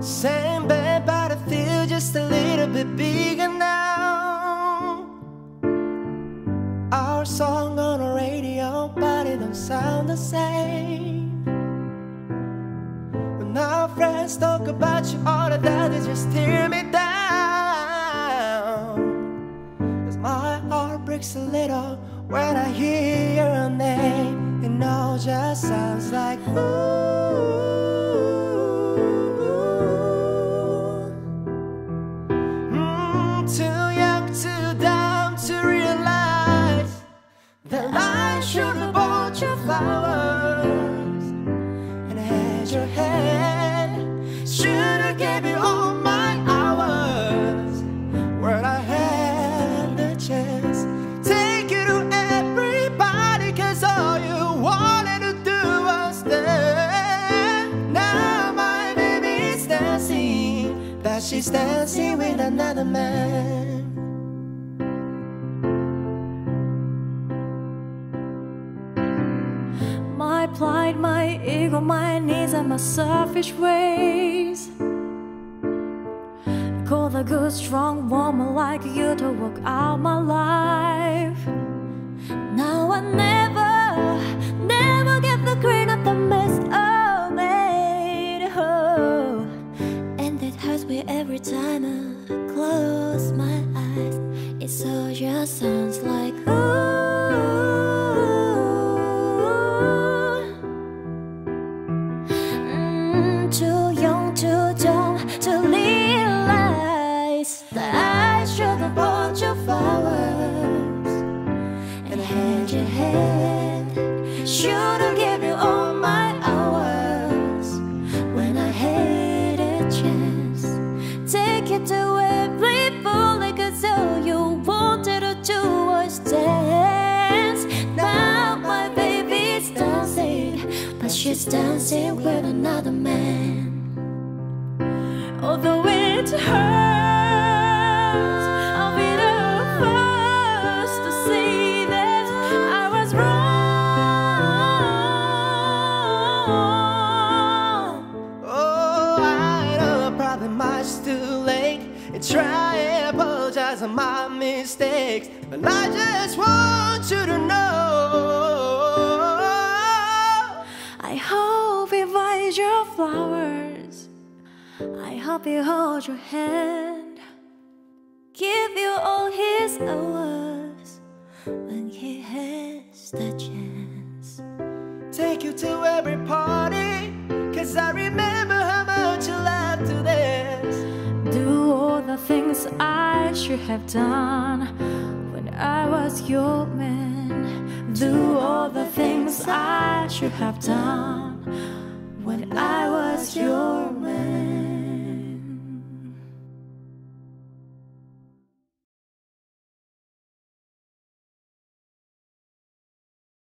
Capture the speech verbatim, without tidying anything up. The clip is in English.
Same bed, but I feel just a little bit bigger now. Our song on the radio, but it don't sound the same. When our friends talk about you, all of that, they just tear me down. 'Cause my heart breaks a little when I hear your name. It all just sounds like ooh. Should've bought your flowers and had your hand. Should've gave you all my hours when I had the chance. Take you to everybody, 'cause all you wanted to do was stand. Now my baby's dancing, but she's dancing with another man. My pride, my ego, my needs, and my selfish ways call a good, strong woman like you to work out my life. Now I never, never get the grain of the mess I made. Oh, and that hurts me every time I close my eyes. It so just sounds like ooh. Should've given you all my hours when I had a chance. Take it to every bully, 'cause all you wanted to do was dance. Now my baby's dancing, but she's dancing with another man. Although it hurts, I'll be the first to see that I was wrong. Much too late, and try and apologize for my mistakes, but I just want you to know. I hope it buys your flowers, I hope he holds your hand, give you all his hours when he has the chance. Take you to every party, 'cause I remember how much you loved to dance. The things I should have done when I was your man. Do all the things I should have done when I was your man.